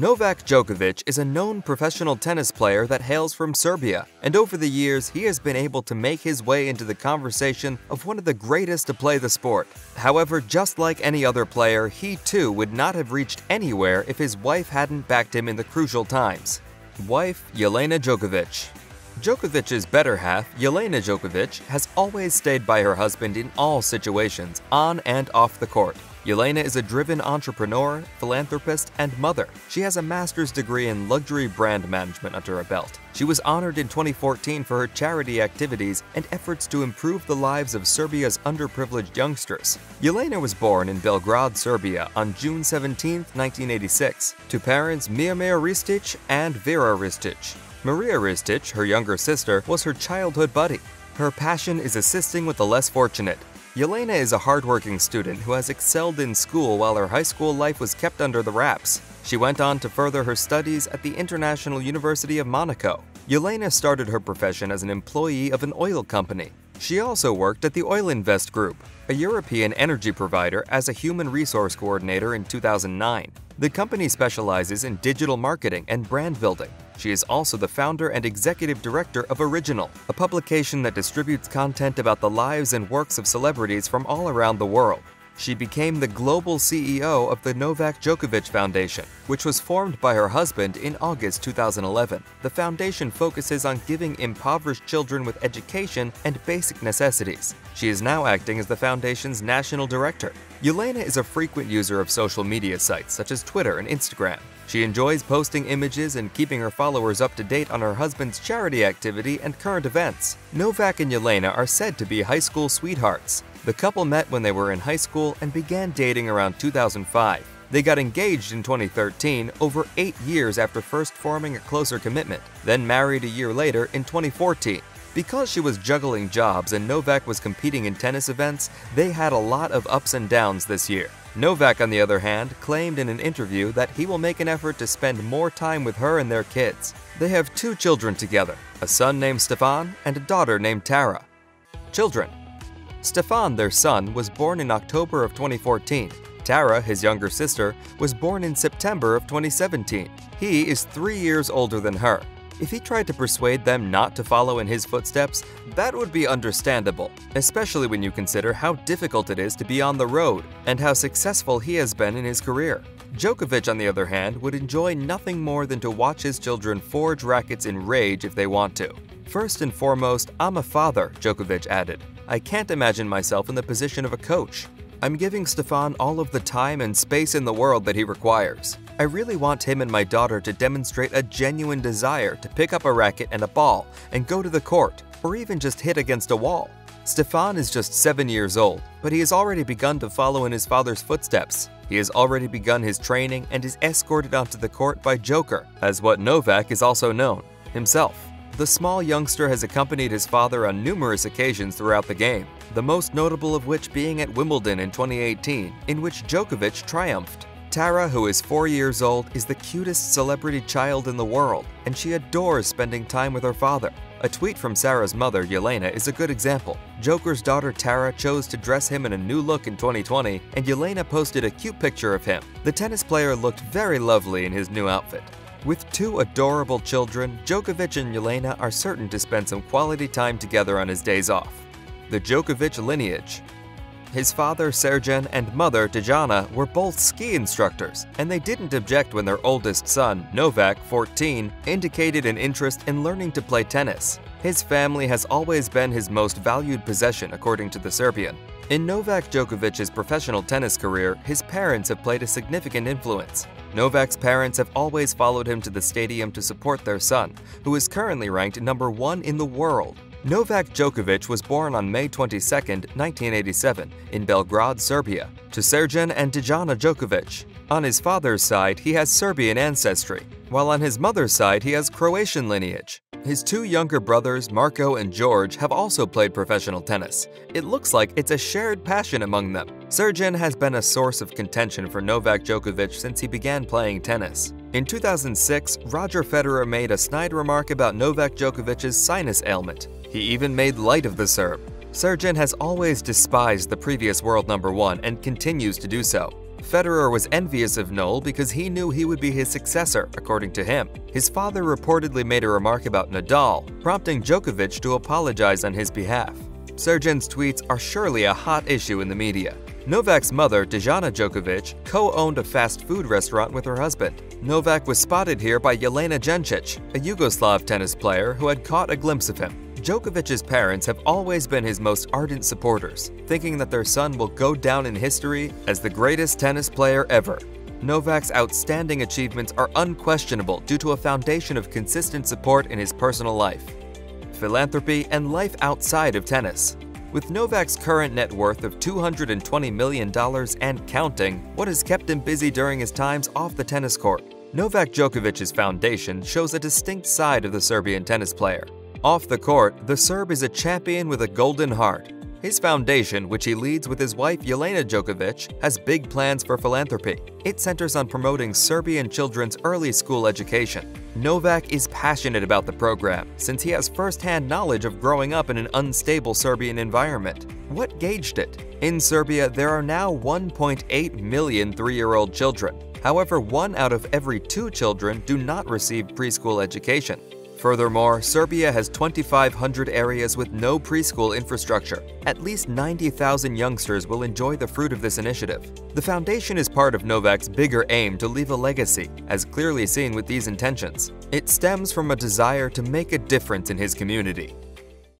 Novak Djokovic is a known professional tennis player that hails from Serbia, and over the years he has been able to make his way into the conversation of one of the greatest to play the sport. However, just like any other player, he too would not have reached anywhere if his wife hadn't backed him in the crucial times. Wife Jelena Djokovic. Djokovic's better half, Jelena Djokovic, has always stayed by her husband in all situations, on and off the court. Jelena is a driven entrepreneur, philanthropist, and mother. She has a master's degree in luxury brand management under her belt. She was honored in 2014 for her charity activities and efforts to improve the lives of Serbia's underprivileged youngsters. Jelena was born in Belgrade, Serbia on June 17, 1986, to parents Mirmea Ristic and Vera Ristic. Marija Ristić, her younger sister, was her childhood buddy. Her passion is assisting with the less fortunate. Jelena is a hardworking student who has excelled in school while her high school life was kept under the wraps. She went on to further her studies at the International University of Monaco. Jelena started her profession as an employee of an oil company. She also worked at the Oil Invest Group, a European energy provider, as a human resource coordinator in 2009. The company specializes in digital marketing and brand building. She is also the founder and executive director of Original, a publication that distributes content about the lives and works of celebrities from all around the world. She became the global CEO of the Novak Djokovic Foundation, which was formed by her husband in August 2011. The foundation focuses on giving impoverished children with education and basic necessities. She is now acting as the foundation's national director. Jelena is a frequent user of social media sites such as Twitter and Instagram. She enjoys posting images and keeping her followers up to date on her husband's charity activity and current events. Novak and Jelena are said to be high school sweethearts. The couple met when they were in high school and began dating around 2005. They got engaged in 2013, over 8 years after first forming a closer commitment, then married a year later in 2014. Because she was juggling jobs and Novak was competing in tennis events, they had a lot of ups and downs this year. Novak, on the other hand, claimed in an interview that he will make an effort to spend more time with her and their kids. They have 2 children together, a son named Stefan and a daughter named Tara. Children. Stefan, their son, was born in October of 2014. Tara, his younger sister, was born in September of 2017. He is 3 years older than her. If he tried to persuade them not to follow in his footsteps, that would be understandable, especially when you consider how difficult it is to be on the road and how successful he has been in his career. Djokovic, on the other hand, would enjoy nothing more than to watch his children forge rackets in rage if they want to. First and foremost, I'm a father, Djokovic added. I can't imagine myself in the position of a coach. I'm giving Stefan all of the time and space in the world that he requires. I really want him and my daughter to demonstrate a genuine desire to pick up a racket and a ball and go to the court, or even just hit against a wall. Stefan is just 7 years old, but he has already begun to follow in his father's footsteps. He has already begun his training and is escorted onto the court by Joker, as what Novak is also known, himself. The small youngster has accompanied his father on numerous occasions throughout the game, the most notable of which being at Wimbledon in 2018, in which Djokovic triumphed. Tara, who is 4 years old, is the cutest celebrity child in the world, and she adores spending time with her father. A tweet from Sarah's mother, Jelena, is a good example. Joker's daughter Tara chose to dress him in a new look in 2020, and Jelena posted a cute picture of him. The tennis player looked very lovely in his new outfit. With 2 adorable children, Djokovic and Jelena are certain to spend some quality time together on his days off. The Djokovic lineage. His father, Srdjan, and mother, Dijana, were both ski instructors, and they didn't object when their oldest son, Novak, 14, indicated an interest in learning to play tennis. His family has always been his most valued possession, according to the Serbian. In Novak Djokovic's professional tennis career, his parents have played a significant influence. Novak's parents have always followed him to the stadium to support their son, who is currently ranked #1 in the world. Novak Djokovic was born on May 22, 1987, in Belgrade, Serbia, to Srdjan and Dijana Djokovic. On his father's side, he has Serbian ancestry, while on his mother's side, he has Croatian lineage. His 2 younger brothers, Marco and George, have also played professional tennis. It looks like it's a shared passion among them. Srdjan has been a source of contention for Novak Djokovic since he began playing tennis. In 2006, Roger Federer made a snide remark about Novak Djokovic's sinus ailment. He even made light of the Serb. Srdjan has always despised the previous world #1 and continues to do so. Federer was envious of Nole because he knew he would be his successor, according to him. His father reportedly made a remark about Nadal, prompting Djokovic to apologize on his behalf. Srdjan's tweets are surely a hot issue in the media. Novak's mother, Dijana Djokovic, co-owned a fast food restaurant with her husband. Novak was spotted here by Jelena Genčić, a Yugoslav tennis player who had caught a glimpse of him. Djokovic's parents have always been his most ardent supporters, thinking that their son will go down in history as the greatest tennis player ever. Novak's outstanding achievements are unquestionable due to a foundation of consistent support in his personal life, philanthropy, and life outside of tennis. With Novak's current net worth of $220 million and counting, what has kept him busy during his times off the tennis court? Novak Djokovic's foundation shows a distinct side of the Serbian tennis player. Off the court, the Serb is a champion with a golden heart. His foundation, which he leads with his wife Jelena Djokovic, has big plans for philanthropy. It centers on promoting Serbian children's early school education. Novak is passionate about the program, since he has first-hand knowledge of growing up in an unstable Serbian environment. What gauged it? In Serbia, there are now 1.8 million 3-year-old children. However, 1 out of every 2 children do not receive preschool education. Furthermore, Serbia has 2,500 areas with no preschool infrastructure. At least 90,000 youngsters will enjoy the fruit of this initiative. The foundation is part of Novak's bigger aim to leave a legacy, as clearly seen with these intentions. It stems from a desire to make a difference in his community.